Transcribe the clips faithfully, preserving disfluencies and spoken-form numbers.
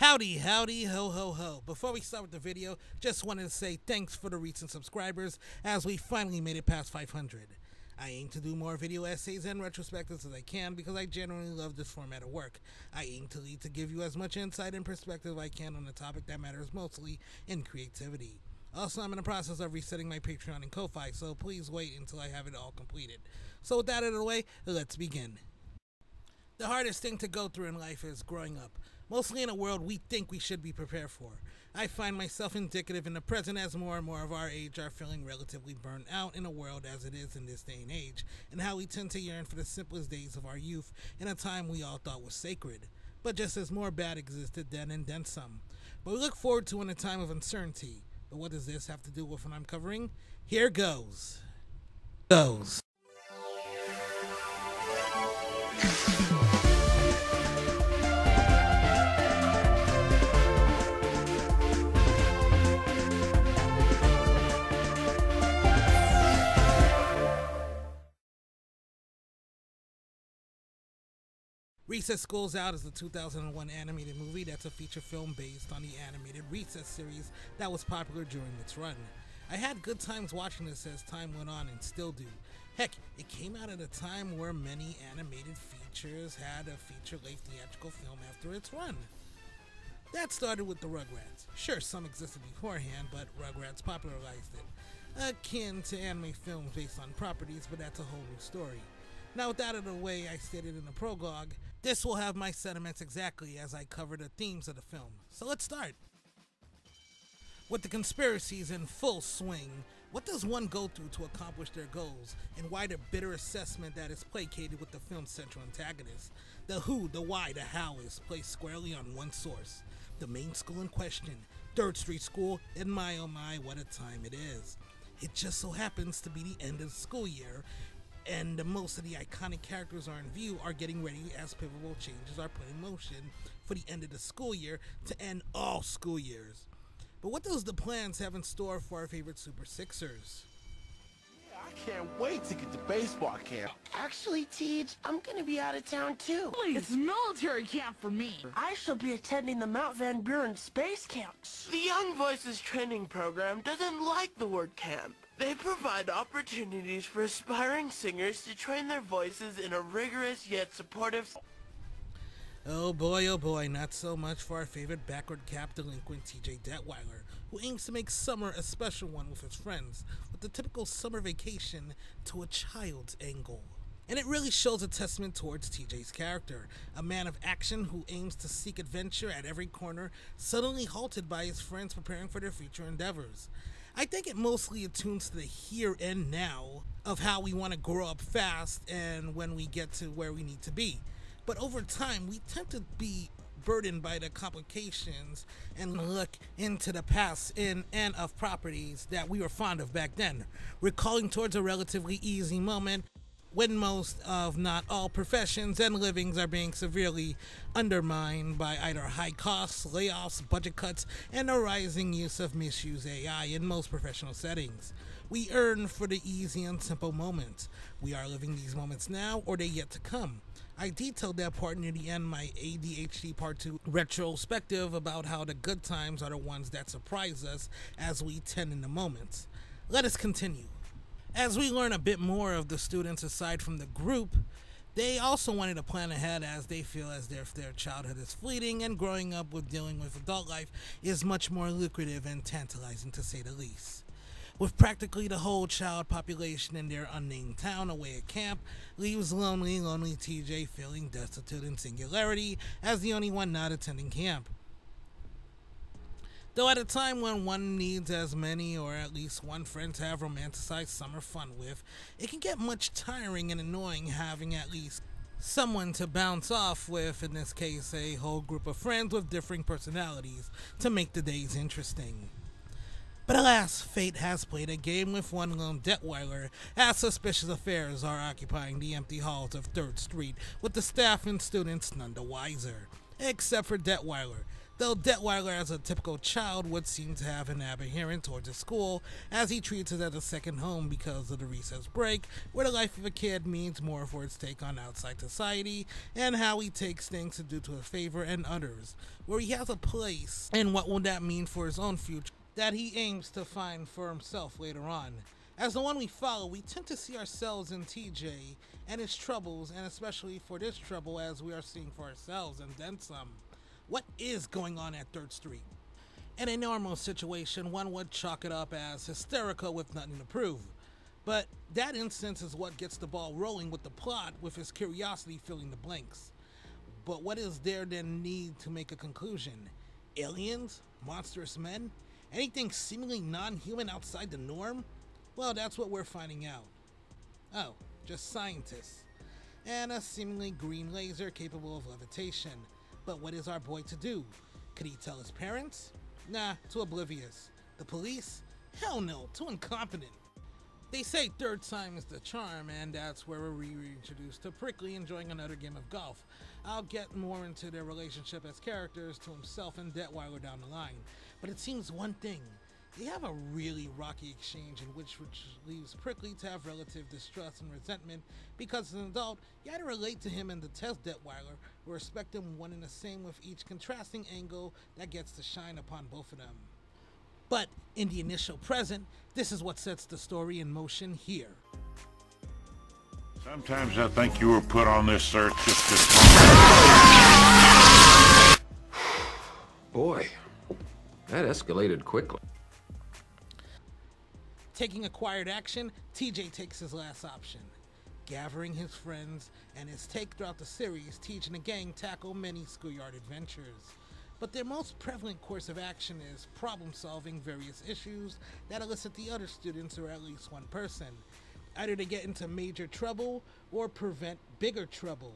Howdy, howdy, ho, ho, ho. Before we start with the video, just wanted to say thanks for the recent subscribers as we finally made it past five hundred. I aim to do more video essays and retrospectives as I can because I genuinely love this format of work. I aim to lead to give you as much insight and perspective as I can on a topic that matters mostly in creativity. Also, I'm in the process of resetting my Patreon and Ko-Fi, so please wait until I have it all completed. So with that out of the way, let's begin. The hardest thing to go through in life is growing up, mostly in a world we think we should be prepared for. I find myself indicative in the present as more and more of our age are feeling relatively burnt out in a world as it is in this day and age, and how we tend to yearn for the simplest days of our youth in a time we all thought was sacred. But just as more bad existed then and then some. But we look forward to in a time of uncertainty. But what does this have to do with what I'm covering? Here goes. Goes. Recess: School's Out is a two thousand one animated movie that's a feature film based on the animated Recess series that was popular during its run. I had good times watching this as time went on and still do. Heck, it came out at a time where many animated features had a feature-length theatrical film after its run. That started with the Rugrats. Sure, some existed beforehand, but Rugrats popularized it. Akin to anime films based on properties, but that's a whole new story. Now with that out of the way, I stated in the prologue, this will have my sentiments exactly as I cover the themes of the film. So let's start. With the conspiracies in full swing, what does one go through to accomplish their goals, and why the bitter assessment that is placated with the film's central antagonist? The who, the why, the how is placed squarely on one source. The main school in question, Third Street School, and my oh my, what a time it is. It just so happens to be the end of the school year, and the most of the iconic characters are in view are getting ready as pivotal changes are put in motion for the end of the school year to end all school years. But what does the plans have in store for our favorite Super Sixers? Yeah, I can't wait to get to baseball camp. Actually, Teej, I'm gonna be out of town too. Please, it's military camp for me. I shall be attending the Mount Van Buren space camp. The Young Voices training program doesn't like the word camp. They provide opportunities for aspiring singers to train their voices in a rigorous yet supportive... Oh boy, oh boy, not so much for our favorite backward cap delinquent T J Detweiler, who aims to make summer a special one with his friends, with the typical summer vacation to a child's angle. And it really shows a testament towards T J's character, a man of action who aims to seek adventure at every corner, suddenly halted by his friends preparing for their future endeavors. I think it mostly attunes to the here and now of how we want to grow up fast and when we get to where we need to be. But over time, we tend to be burdened by the complications and look into the past in and of properties that we were fond of back then, recalling towards a relatively easy moment when most of not all professions and livings are being severely undermined by either high costs, layoffs, budget cuts, and the rising use of misused A I in most professional settings. We yearn for the easy and simple moments. We are living these moments now, or they yet to come. I detailed that part near the end of my A D H D Part two retrospective about how the good times are the ones that surprise us as we tend in the moments. Let us continue. As we learn a bit more of the students aside from the group, they also wanted to plan ahead as they feel as if their childhood is fleeting and growing up with dealing with adult life is much more lucrative and tantalizing to say the least. With practically the whole child population in their unnamed town away at camp, leaves lonely, lonely T J feeling destitute and singularity as the only one not attending camp. Though at a time when one needs as many or at least one friend to have romanticized summer fun with, it can get much tiring and annoying having at least someone to bounce off with, in this case a whole group of friends with differing personalities, to make the days interesting. But alas, fate has played a game with one lone Detweiler, as suspicious affairs are occupying the empty halls of Third Street, with the staff and students none the wiser. Except for Detweiler. though Detweiler, as a typical child, would seem to have an aberration towards the school, as he treats it as a second home because of the recess break, where the life of a kid means more for its take on outside society, and how he takes things to do to his favor and others, where he has a place, and what will that mean for his own future, that he aims to find for himself later on. As the one we follow, we tend to see ourselves in T J and his troubles, and especially for this trouble as we are seeing for ourselves and then some. What is going on at Third Street? In a normal situation, one would chalk it up as hysterical with nothing to prove. But that instance is what gets the ball rolling with the plot, with his curiosity filling the blanks. But what is there then need to make a conclusion? Aliens? Monstrous men? Anything seemingly non-human outside the norm? Well, that's what we're finding out. Oh, just scientists. And a seemingly green laser capable of levitation. But what is our boy to do? Could he tell his parents? Nah, too oblivious. The police? Hell no, too incompetent. They say third time is the charm, and that's where we're reintroduced to Prickly enjoying another game of golf. I'll get more into their relationship as characters to himself and Detweiler down the line. But it seems one thing. They have a really rocky exchange in which, which leaves Prickly to have relative distrust and resentment, because as an adult, you either relate to him and detest Detweiler, or respect him one and the same, with each contrasting angle that gets to shine upon both of them. But in the initial present, this is what sets the story in motion here. Sometimes I think you were put on this earth just to... Boy, that escalated quickly. Taking acquired action, T J takes his last option. Gathering his friends and his take throughout the series, T J and the gang tackle many schoolyard adventures. But their most prevalent course of action is problem-solving various issues that elicit the other students, or at least one person, either to get into major trouble or prevent bigger trouble.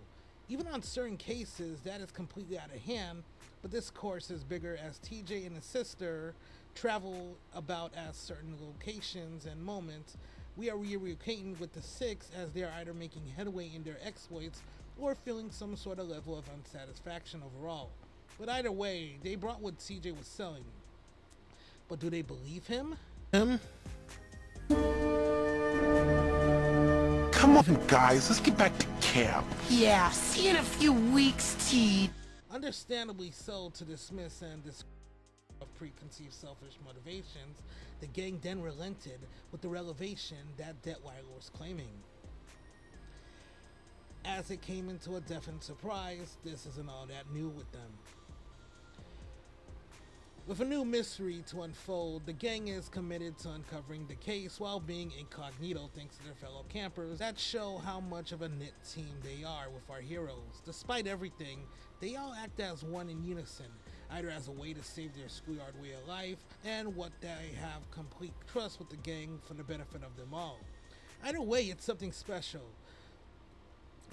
Even on certain cases, that is completely out of hand, but this course is bigger as T J and his sister travel about at certain locations and moments. We are relocating with the six as they are either making headway in their exploits or feeling some sort of level of unsatisfaction overall. But either way, they brought what T J was selling. But do they believe him? Him? Come on, guys, let's get back to camp. Yeah, see you in a few weeks, T. Understandably so, to dismiss and discredit of preconceived selfish motivations, the gang then relented with the revelation that Detweiler was claiming. As it came into a deafening surprise, this isn't all that new with them. With a new mystery to unfold, the gang is committed to uncovering the case while being incognito thanks to their fellow campers that show how much of a knit team they are with our heroes. Despite everything, they all act as one in unison, either as a way to save their schoolyard way of life, and what they have complete trust with the gang for the benefit of them all. Either way, it's something special.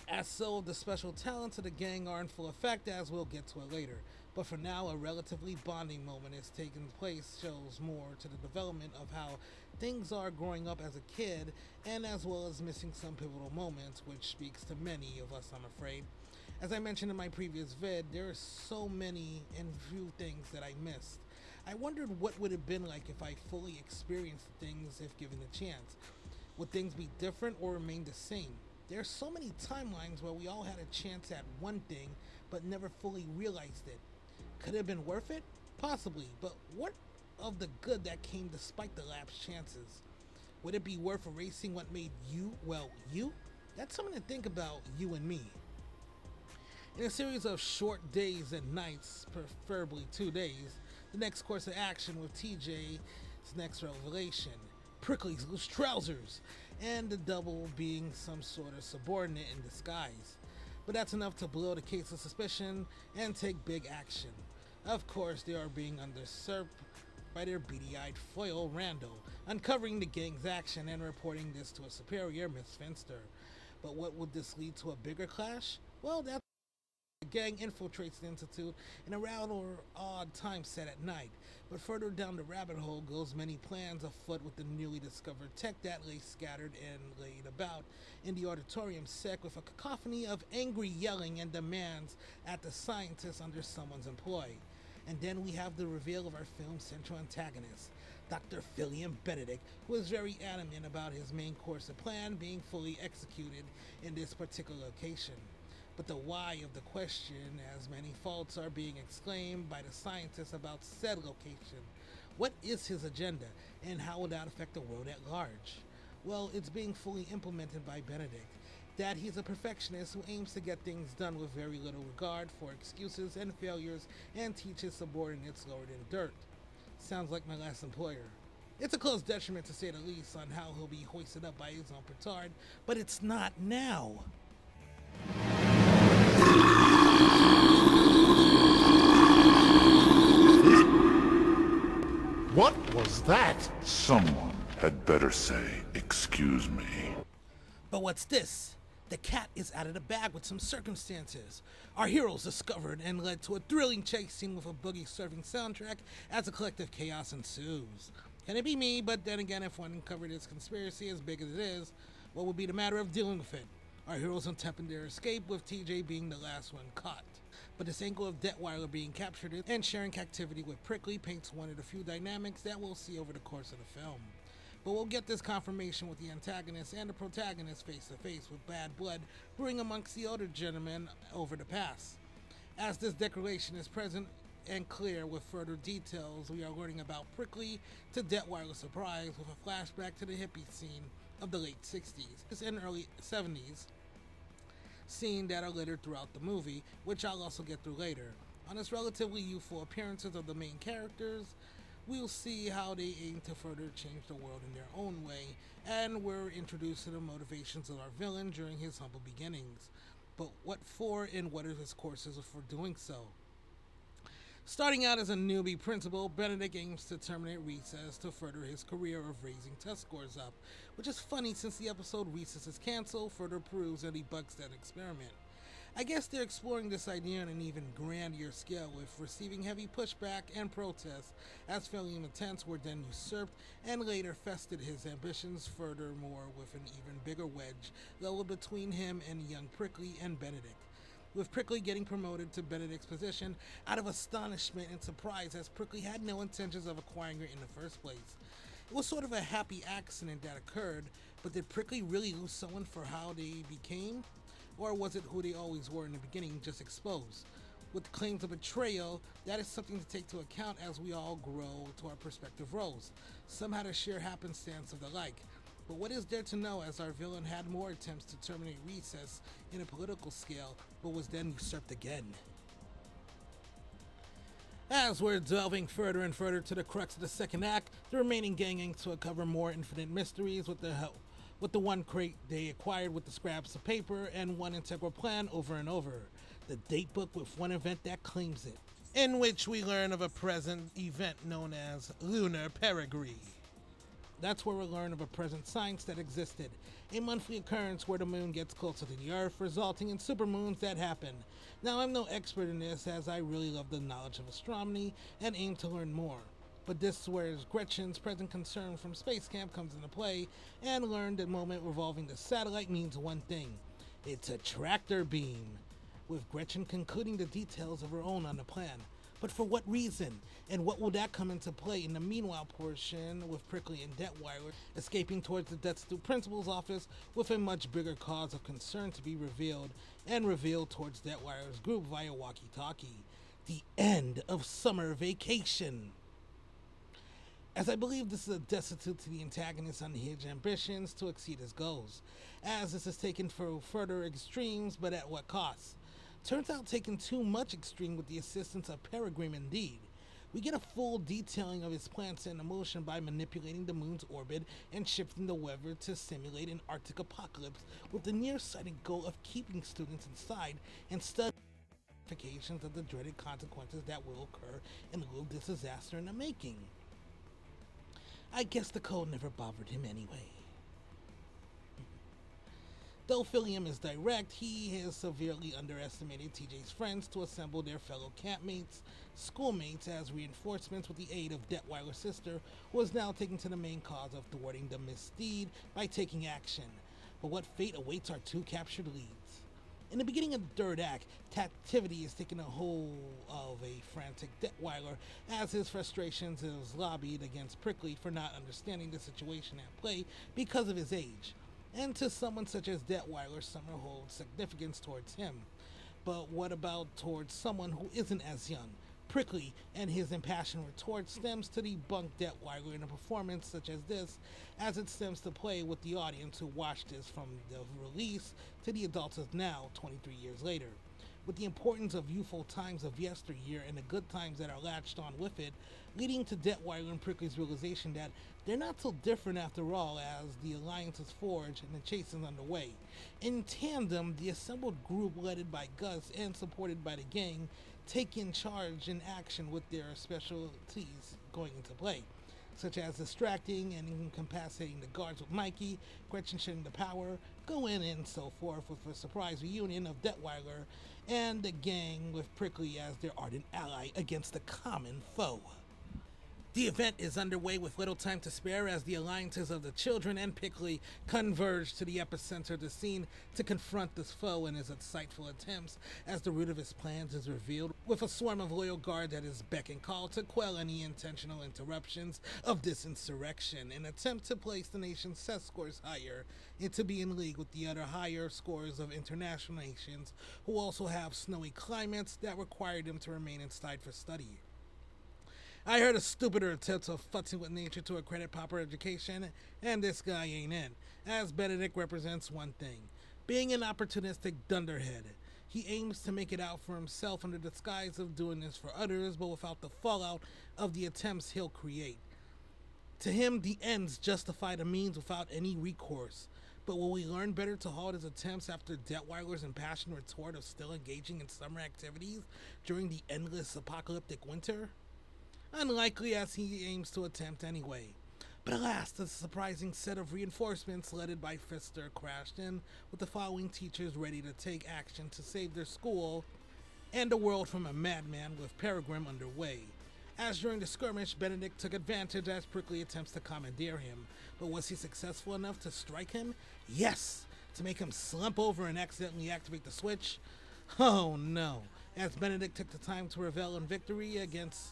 As so, the special talents of the gang are in full effect, as we'll get to it later. But for now, a relatively bonding moment is taking place, shows more to the development of how things are growing up as a kid, and as well as missing some pivotal moments, which speaks to many of us, I'm afraid. As I mentioned in my previous vid, there are so many and few things that I missed. I wondered what would it have been like if I fully experienced things if given the chance. Would things be different or remain the same? There are so many timelines where we all had a chance at one thing, but never fully realized it. Could it have been worth it? Possibly, but what of the good that came despite the lapsed chances? Would it be worth erasing what made you, well, you? That's something to think about, you and me. In a series of short days and nights, preferably two days, the next course of action with T J's next revelation, Prickly's loose trousers, and the double being some sort of subordinate in disguise. But that's enough to blow the case of suspicion and take big action. Of course, they are being usurped by their beady-eyed foil, Randall, uncovering the gang's action and reporting this to a superior, Miss Finster. But what would this lead to, a bigger clash? Well, that's... The gang infiltrates the Institute in a rather odd time set at night, but further down the rabbit hole goes many plans afoot with the newly discovered tech that lay scattered and laid about in the auditorium sec, with a cacophony of angry yelling and demands at the scientists under someone's employ. And then we have the reveal of our film's central antagonist, Doctor Philean Benedict, who is very adamant about his main course of plan being fully executed in this particular location. But the why of the question, as many faults are being exclaimed by the scientists about said location. What is his agenda, and how will that affect the world at large? Well, it's being fully implemented by Benedict. That he's a perfectionist who aims to get things done with very little regard for excuses and failures and teaches subordinates lower than dirt. Sounds like my last employer. It's a close detriment to say the least on how he'll be hoisted up by his own petard, but it's not now. What was that? Someone had better say, excuse me. But what's this? The cat is out of the bag with some circumstances. Our heroes discovered and led to a thrilling chase scene with a boogie-serving soundtrack as a collective chaos ensues. Can it be me? But then again, if one uncovered this conspiracy as big as it is, what would be the matter of dealing with it? Our heroes attempting their escape, with T J being the last one caught. But this angle of Detweiler being captured and sharing captivity with Prickly paints one of the few dynamics that we'll see over the course of the film. But we'll get this confirmation with the antagonist and the protagonist face to face, with bad blood brewing amongst the older gentlemen over the past. As this declaration is present and clear with further details, we are learning about Prickly to Detweiler's surprise, with a flashback to the hippie scene of the late sixties and early seventies, seeing that are littered throughout the movie, which I'll also get through later. On its relatively youthful appearances of the main characters, we'll see how they aim to further change the world in their own way, and we're introduced to the motivations of our villain during his humble beginnings. But what for, and what are his courses for doing so? Starting out as a newbie principal, Benedict aims to terminate Recess to further his career of raising test scores up, which is funny since the episode Recess is cancelled further proves and debugs that experiment. I guess they're exploring this idea on an even grander scale, with receiving heavy pushback and protests as Philean attempts were then usurped and later fested his ambitions furthermore, with an even bigger wedge leveled between him and young Prickly and Benedict, with Prickly getting promoted to Benedict's position out of astonishment and surprise, as Prickly had no intentions of acquiring it in the first place. It was sort of a happy accident that occurred, but did Prickly really lose someone for how they became? Or was it who they always were in the beginning, just exposed? With claims of betrayal, that is something to take to account as we all grow to our prospective roles. Some had a sheer happenstance of the like. But what is there to know, as our villain had more attempts to terminate Recess in a political scale, but was then usurped again. As we're delving further and further to the crux of the second act, the remaining gang aims to cover more infinite mysteries with the help. with the one crate they acquired with the scraps of paper and one integral plan over and over. The date book with one event that claims it, in which we learn of a present event known as Lunar Peregrine. That's where we learn of a present science that existed, a monthly occurrence where the moon gets closer to the earth, resulting in supermoons that happen. Now, I'm no expert in this, as I really love the knowledge of astronomy and aim to learn more. But this is where Gretchen's present concern from space camp comes into play, and learned the moment revolving the satellite means one thing. It's a tractor beam, with Gretchen concluding the details of her own on the plan. But for what reason? And what will that come into play in the meanwhile portion, with Prickly and Detweiler escaping towards the Detstu principal's office with a much bigger cause of concern to be revealed, and revealed towards Detweiler's group via walkie-talkie. The end of summer vacation. As I believe this is a destitute to the antagonist's unhinged ambitions to exceed his goals, as this is taken for further extremes, but at what cost? Turns out taken too much extreme with the assistance of Peregrine indeed. We get a full detailing of his plans in motion by manipulating the moon's orbit and shifting the weather to simulate an Arctic apocalypse, with the nearsighted goal of keeping students inside and studying the ramifications of the dreaded consequences that will occur in lieu of this disaster in the making. I guess the cold never bothered him anyway. Though Philean is direct, he has severely underestimated T J's friends to assemble their fellow campmates, schoolmates as reinforcements with the aid of Detweiler's sister, who is now taken to the main cause of thwarting the misdeed by taking action. But what fate awaits our two captured leads? In the beginning of the third act, Tactivity is taking a hold of a frantic Detweiler as his frustrations is lobbied against Prickly for not understanding the situation at play because of his age. And to someone such as Detweiler, summer holds significance towards him. But what about towards someone who isn't as young? Prickly and his impassioned retort stems to debunk Detweiler in a performance such as this, as it stems to play with the audience who watched this from the release to the adults of now, twenty-three years later. With the importance of youthful times of yesteryear and the good times that are latched on with it, leading to Detweiler and Prickly's realization that they're not so different after all, as the alliance is forged and the chase is underway. In tandem, the assembled group led by Gus and supported by the gang take in charge in action with their specialties going into play, such as distracting and incapacitating the guards with Mikey, questioning the power, go in and so forth, with a surprise reunion of Detweiler and the gang with Prickly as their ardent ally against the common foe. The event is underway with little time to spare as the alliances of the children and Prickly converge to the epicenter of the scene to confront this foe in his insightful attempts, as the root of his plans is revealed with a swarm of loyal guards at his beck and call to quell any intentional interruptions of this insurrection, an attempt to place the nation's test scores higher and to be in league with the other higher scores of international nations who also have snowy climates that require them to remain inside for study. I heard a stupider attempt of futzing with nature to accredit proper education, and this guy ain't in, as Benedict represents one thing: being an opportunistic dunderhead. He aims to make it out for himself under the disguise of doing this for others, but without the fallout of the attempts he'll create. To him, the ends justify the means without any recourse. But will we learn better to halt his attempts after Detweiler's impassioned retort of still engaging in summer activities during the endless apocalyptic winter? Unlikely, as he aims to attempt anyway. But alas, the surprising set of reinforcements led by Fister crashed in, with the following teachers ready to take action to save their school and the world from a madman, with Peregrine underway. As during the skirmish, Benedict took advantage as Prickly attempts to commandeer him, but was he successful enough to strike him? Yes! To make him slump over and accidentally activate the switch? Oh no! As Benedict took the time to revel in victory against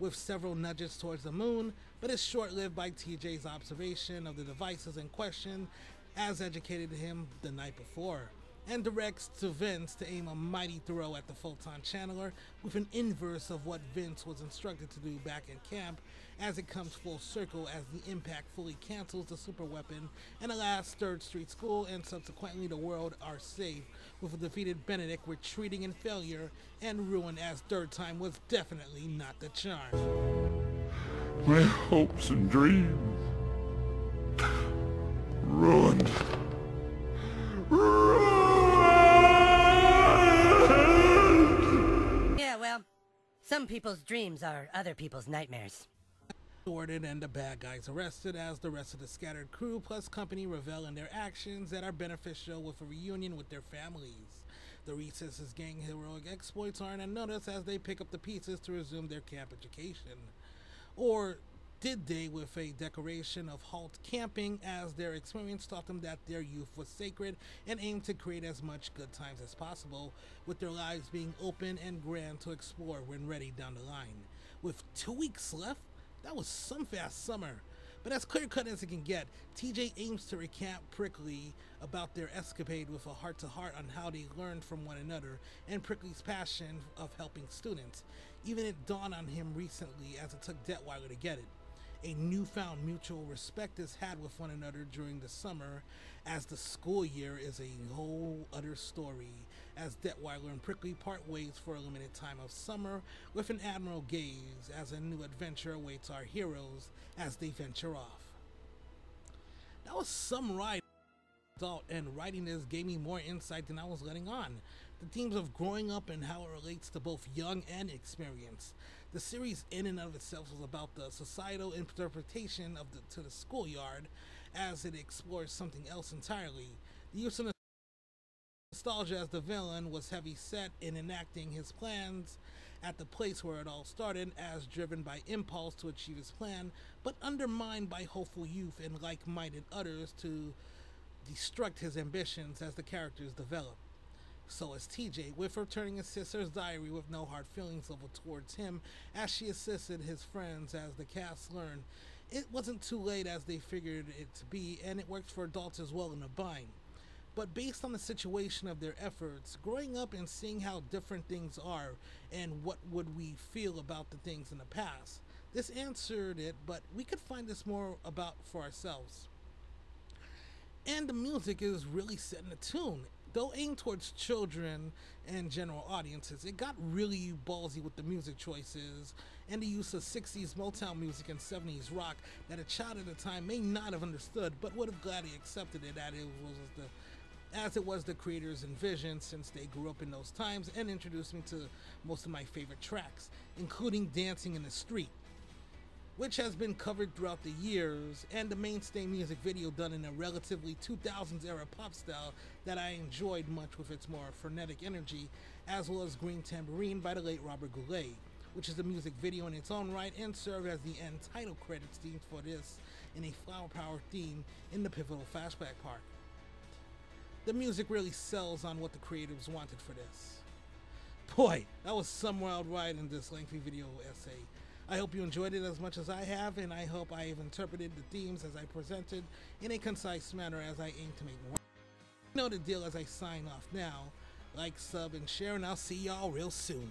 with several nudges towards the moon, but is short-lived by T J's observation of the devices in question as educated him the night before, and directs to Vince to aim a mighty throw at the photon channeler with an inverse of what Vince was instructed to do back in camp, as it comes full circle as the impact fully cancels the superweapon, and alas, Third Street School and subsequently the world are saved, with a defeated Benedict retreating in failure and ruin, as third time was definitely not the charm. My hopes and dreams ruined. Ruined. Some people's dreams are other people's nightmares. Sorted and the bad guys arrested as the rest of the scattered crew plus company revel in their actions that are beneficial with a reunion with their families. The Recess's gang heroic exploits aren't unnoticed as they pick up the pieces to resume their camp education. Or did they, with a declaration of halt camping as their experience taught them that their youth was sacred and aimed to create as much good times as possible, with their lives being open and grand to explore when ready down the line. With two weeks left, that was some fast summer. But as clear-cut as it can get, T J aims to recant Prickly about their escapade with a heart-to-heart on how they learned from one another and Prickly's passion of helping students. Even it dawned on him recently as it took Detweiler to get it. A newfound mutual respect is had with one another during the summer, as the school year is a whole other story, as Detweiler and Prickly part ways for a limited time of summer with an admiral gaze as a new adventure awaits our heroes as they venture off. That was some ride. And writing this gave me more insight than I was letting on. The themes of growing up and how it relates to both young and experience. The series in and of itself was about the societal interpretation of the to the schoolyard, as it explores something else entirely. The use of nostalgia as the villain was heavy set in enacting his plans at the place where it all started, as driven by impulse to achieve his plan, but undermined by hopeful youth and like-minded others to destruct his ambitions as the characters develop. So is T J, with her turning his sister's diary with no hard feelings level towards him as she assisted his friends as the cast learned it wasn't too late as they figured it to be, and it works for adults as well in a bind. But based on the situation of their efforts, growing up and seeing how different things are and what would we feel about the things in the past, this answered it, but we could find this more about for ourselves. And the music is really setting a tune. Though aimed towards children and general audiences, it got really ballsy with the music choices and the use of sixties Motown music and seventies rock that a child at the time may not have understood, but would have gladly accepted it as it was the, as it was the creator's envision, since they grew up in those times and introduced me to most of my favorite tracks, including Dancing in the Street, which has been covered throughout the years, and the mainstay music video done in a relatively two thousands era pop style that I enjoyed much with its more frenetic energy, as well as Green Tambourine by the late Robert Goulet, which is a music video in its own right and served as the end title credits theme for this in a flower power theme in the pivotal flashback part. The music really sells on what the creatives wanted for this. Boy, that was some wild ride in this lengthy video essay. I hope you enjoyed it as much as I have, and I hope I have interpreted the themes as I presented in a concise manner as I aim to make more. You know the deal as I sign off now. Like, sub, and share, and I'll see y'all real soon.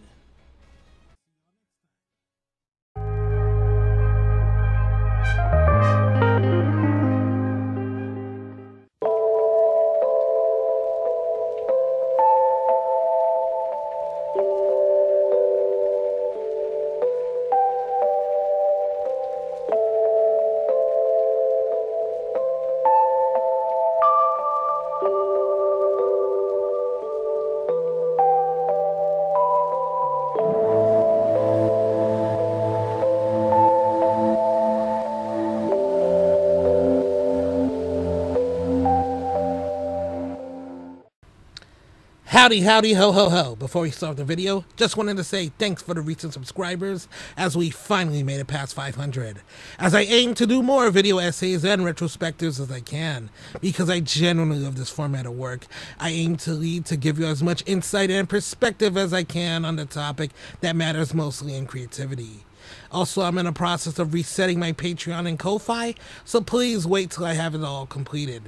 Howdy, howdy, ho, ho, ho. Before we start the video, just wanted to say thanks for the recent subscribers as we finally made it past five hundred. As I aim to do more video essays and retrospectives as I can, because I genuinely love this format of work, I aim to lead to give you as much insight and perspective as I can on the topic that matters mostly in creativity. Also, I'm in the process of resetting my Patreon and Ko-Fi, so please wait till I have it all completed.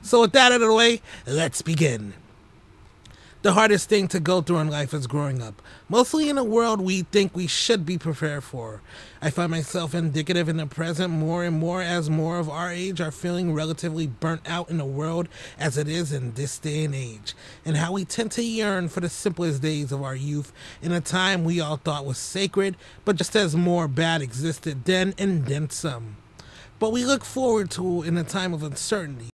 So with that out of the way, let's begin. The hardest thing to go through in life is growing up, mostly in a world we think we should be prepared for. I find myself indicative in the present more and more as more of our age are feeling relatively burnt out in the world as it is in this day and age, and how we tend to yearn for the simplest days of our youth in a time we all thought was sacred, but just as more bad existed then and then some. But we look forward to in a time of uncertainty,